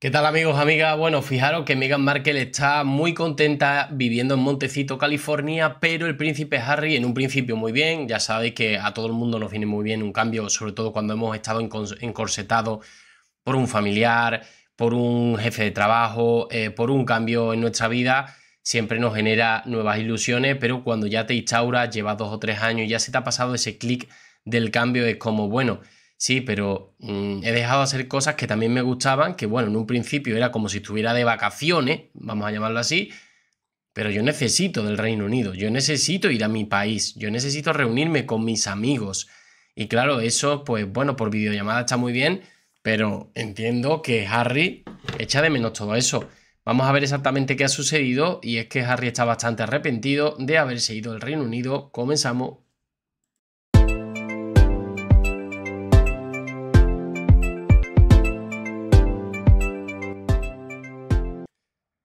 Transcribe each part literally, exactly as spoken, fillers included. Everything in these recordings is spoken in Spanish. ¿Qué tal, amigos, amigas? Bueno, fijaros que Meghan Markle está muy contenta viviendo en Montecito, California, pero el príncipe Harry en un principio muy bien. Ya sabéis que a todo el mundo nos viene muy bien un cambio, sobre todo cuando hemos estado encorsetados por un familiar, por un jefe de trabajo, eh, por un cambio en nuestra vida. Siempre nos genera nuevas ilusiones, pero cuando ya te instauras, llevas dos o tres años y ya se te ha pasado ese clic del cambio, es como, bueno... Sí, pero mmm, he dejado de hacer cosas que también me gustaban, que bueno, en un principio era como si estuviera de vacaciones, vamos a llamarlo así, pero yo necesito del Reino Unido, yo necesito ir a mi país, yo necesito reunirme con mis amigos. Y claro, eso, pues bueno, por videollamada está muy bien, pero entiendo que Harry echa de menos todo eso. Vamos a ver exactamente qué ha sucedido, y es que Harry está bastante arrepentido de haberse ido del Reino Unido. Comenzamos.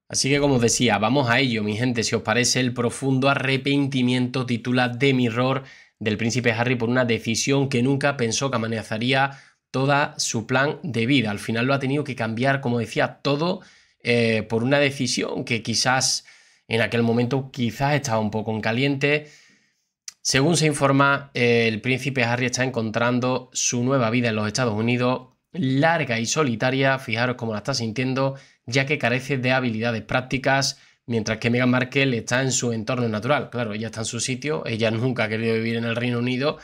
Así que, como os decía, vamos a ello, mi gente. Si os parece, el profundo arrepentimiento, titula The Mirror, del príncipe Harry por una decisión que nunca pensó que amenazaría toda su plan de vida. Al final lo ha tenido que cambiar, como decía, todo eh, por una decisión que quizás en aquel momento quizás estaba un poco en caliente. Según se informa, eh, el príncipe Harry está encontrando su nueva vida en los Estados Unidos, larga y solitaria. Fijaros cómo la está sintiendo, ya que carece de habilidades prácticas, mientras que Meghan Markle está en su entorno natural. Claro, ella está en su sitio, ella nunca ha querido vivir en el Reino Unido,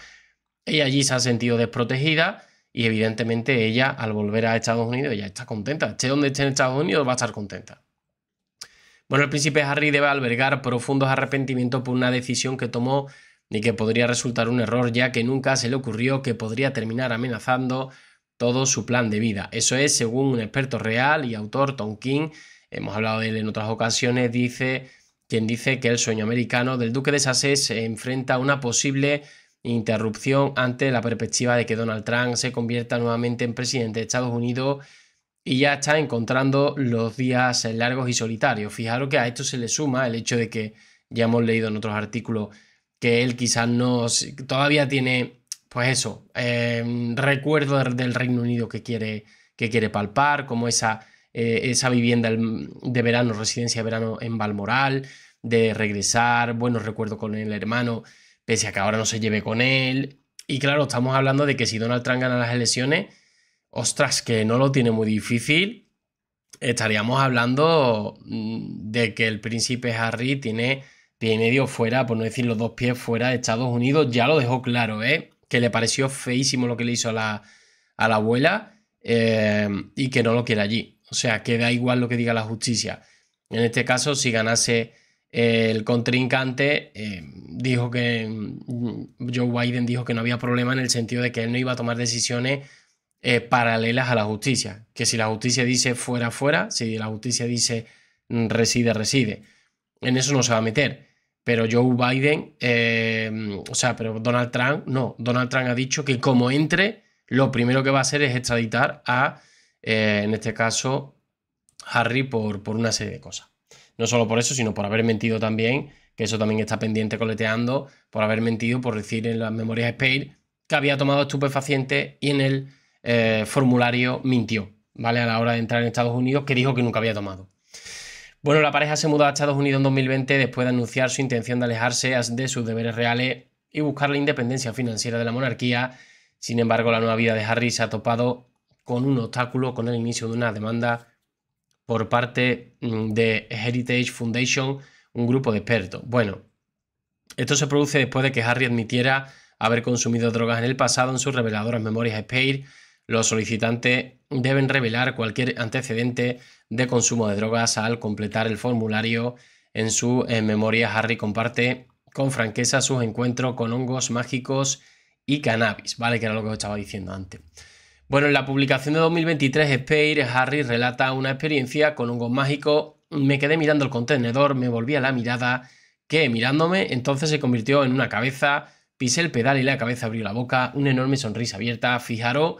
ella allí se ha sentido desprotegida y evidentemente ella, al volver a Estados Unidos, ella está contenta. Esté donde esté en Estados Unidos, va a estar contenta. Bueno, el príncipe Harry debe albergar profundos arrepentimientos por una decisión que tomó y que podría resultar un error, ya que nunca se le ocurrió que podría terminar amenazando todo su plan de vida. Eso es, según un experto real y autor, Tom King, hemos hablado de él en otras ocasiones, dice, quien dice que el sueño americano del duque de Sassé se enfrenta a una posible interrupción ante la perspectiva de que Donald Trump se convierta nuevamente en presidente de Estados Unidos, y ya está encontrando los días largos y solitarios. Fijaros que a esto se le suma el hecho de que ya hemos leído en otros artículos que él quizás no todavía tiene... Pues eso, eh, recuerdo del Reino Unido que quiere, que quiere palpar, como esa, eh, esa vivienda de verano, residencia de verano en Balmoral, de regresar, buenos recuerdos con el hermano, pese a que ahora no se lleve con él. Y claro, estamos hablando de que si Donald Trump gana las elecciones, ostras, que no lo tiene muy difícil, estaríamos hablando de que el príncipe Harry tiene pie y medio fuera, por no decir los dos pies fuera de Estados Unidos. Ya lo dejó claro, ¿eh? Que le pareció feísimo lo que le hizo a la, a la abuela, eh, y que no lo quiere allí. O sea, que da igual lo que diga la justicia. En este caso, si ganase eh, el contrincante, eh, dijo que Joe Biden dijo que no había problema, en el sentido de que él no iba a tomar decisiones eh, paralelas a la justicia. Que si la justicia dice fuera, fuera; si la justicia dice reside, reside. En eso no se va a meter. Pero Joe Biden, eh, o sea, pero Donald Trump, no. Donald Trump ha dicho que como entre, lo primero que va a hacer es extraditar a, eh, en este caso, Harry por, por una serie de cosas. No solo por eso, sino por haber mentido también, que eso también está pendiente coleteando, por haber mentido, por decir en las memorias Spare que había tomado estupefacientes y en el eh, formulario mintió, ¿vale? A la hora de entrar en Estados Unidos, que dijo que nunca había tomado. Bueno, la pareja se mudó a Estados Unidos en dos mil veinte después de anunciar su intención de alejarse de sus deberes reales y buscar la independencia financiera de la monarquía. Sin embargo, la nueva vida de Harry se ha topado con un obstáculo con el inicio de una demanda por parte de Heritage Foundation, un grupo de expertos. Bueno, esto se produce después de que Harry admitiera haber consumido drogas en el pasado en sus reveladoras memorias Spare. Los solicitantes deben revelar cualquier antecedente de consumo de drogas al completar el formulario. En su en memoria, Harry comparte con franqueza sus encuentros con hongos mágicos y cannabis, ¿vale? Que era lo que os estaba diciendo antes. Bueno, en la publicación de dos mil veintitrés, Spare, Harry relata una experiencia con hongos mágicos. Me quedé mirando el contenedor, me volvía la mirada, que mirándome, entonces se convirtió en una cabeza, pisé el pedal y la cabeza abrió la boca, una enorme sonrisa abierta. Fijaros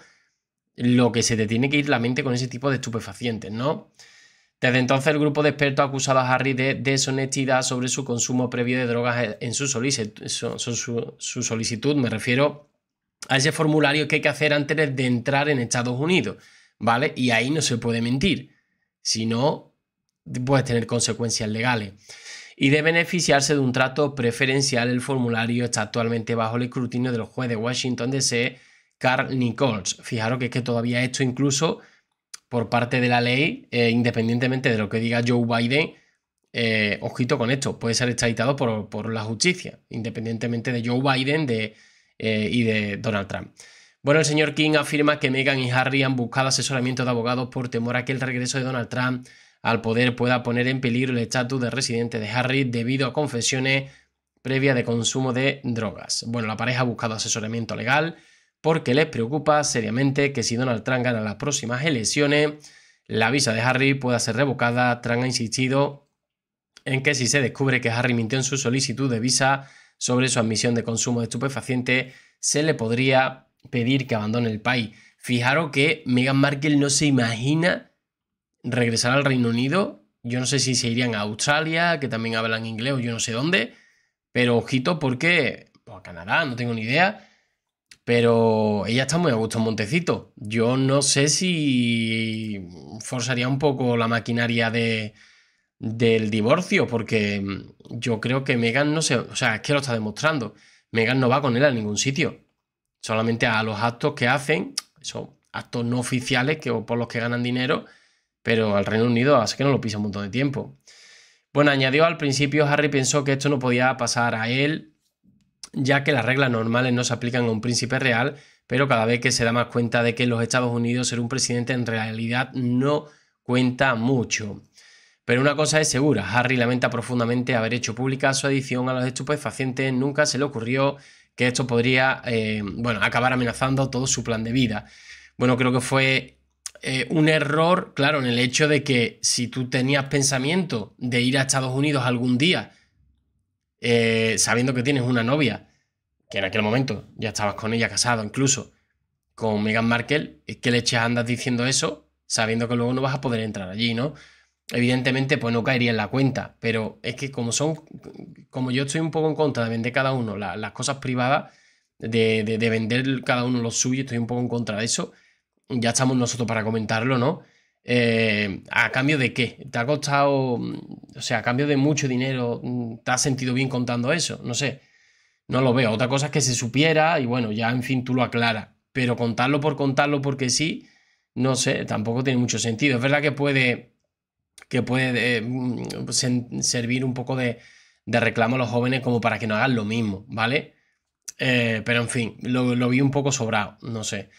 lo que se te tiene que ir la mente con ese tipo de estupefacientes, ¿no? Desde entonces, el grupo de expertos ha acusado a Harry de deshonestidad sobre su consumo previo de drogas en su solicitud, su, su, su solicitud, me refiero a ese formulario que hay que hacer antes de entrar en Estados Unidos, ¿vale? Y ahí no se puede mentir. Si no, puedes tener consecuencias legales. Y de beneficiarse de un trato preferencial, el formulario está actualmente bajo el escrutinio del juez de Washington D C, Carl Nichols. Fijaros que es que todavía esto, incluso por parte de la ley, eh, independientemente de lo que diga Joe Biden, eh, ojito con esto, puede ser extraditado por, por la justicia, independientemente de Joe Biden de, eh, y de Donald Trump. Bueno, el señor King afirma que Meghan y Harry han buscado asesoramiento de abogados por temor a que el regreso de Donald Trump al poder pueda poner en peligro el estatus de residente de Harry debido a confesiones previas de consumo de drogas. Bueno, la pareja ha buscado asesoramiento legal porque les preocupa seriamente que si Donald Trump gana las próximas elecciones, la visa de Harry pueda ser revocada. Trump ha insistido en que si se descubre que Harry mintió en su solicitud de visa sobre su admisión de consumo de estupefacientes, se le podría pedir que abandone el país. Fijaros que Meghan Markle no se imagina regresar al Reino Unido. Yo no sé si se irían a Australia, que también hablan inglés, o yo no sé dónde, pero ojito porque, o a Canadá, no tengo ni idea, pero ella está muy a gusto en Montecito. Yo no sé si forzaría un poco la maquinaria de, del divorcio, porque yo creo que Meghan no se, o sea, es que lo está demostrando, Meghan no va con él a ningún sitio, solamente a los actos que hacen, esos actos no oficiales que, o por los que ganan dinero, pero al Reino Unido hace que no lo pisa un montón de tiempo. Bueno, añadió, al principio Harry pensó que esto no podía pasar a él, ya que las reglas normales no se aplican a un príncipe real, pero cada vez que se da más cuenta de que en los Estados Unidos ser un presidente en realidad no cuenta mucho. Pero una cosa es segura, Harry lamenta profundamente haber hecho pública su adicción a los estupefacientes, nunca se le ocurrió que esto podría eh, bueno, acabar amenazando todo su plan de vida. Bueno, creo que fue... Eh, un error, claro, en el hecho de que si tú tenías pensamiento de ir a Estados Unidos algún día, eh, sabiendo que tienes una novia, que en aquel momento ya estabas con ella casado, incluso con Meghan Markle, es que le echas andas diciendo eso, sabiendo que luego no vas a poder entrar allí, ¿no? Evidentemente, pues no caería en la cuenta, pero es que como son, como yo estoy un poco en contra de vender cada uno la, las cosas privadas, de, de, de vender cada uno lo suyo, estoy un poco en contra de eso. Ya estamos nosotros para comentarlo, ¿no? Eh, ¿A cambio de qué? ¿Te ha costado, o sea, a cambio de mucho dinero, te has sentido bien contando eso? No sé, no lo veo. Otra cosa es que se supiera y bueno, ya en fin tú lo aclaras. Pero contarlo por contarlo porque sí, no sé, tampoco tiene mucho sentido. Es verdad que puede, que puede eh, servir un poco de, de reclamo a los jóvenes como para que no hagan lo mismo, ¿vale? Eh, pero en fin, lo, lo vi un poco sobrado, no sé.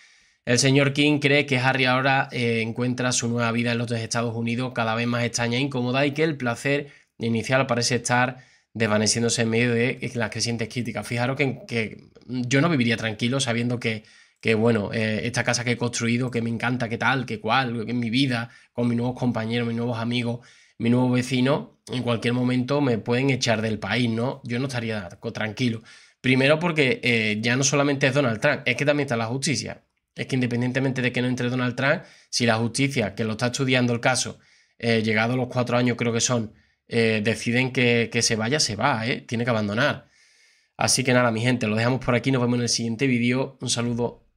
El señor King cree que Harry ahora eh, encuentra su nueva vida en los Estados Unidos cada vez más extraña e incómoda y que el placer inicial parece estar desvaneciéndose en medio de las crecientes críticas. Fijaros que, que yo no viviría tranquilo sabiendo que, que bueno, eh, esta casa que he construido, que me encanta, que tal, que cual, que en mi vida, con mis nuevos compañeros, mis nuevos amigos, mi nuevo vecino, en cualquier momento me pueden echar del país, ¿no? Yo no estaría tranquilo. Primero porque eh, ya no solamente es Donald Trump, es que también está la justicia. Es que independientemente de que no entre Donald Trump, si la justicia, que lo está estudiando el caso, eh, llegado a los cuatro años creo que son, eh, deciden que, que se vaya, se va, eh, tiene que abandonar. Así que nada, mi gente, lo dejamos por aquí, nos vemos en el siguiente vídeo. Un saludo.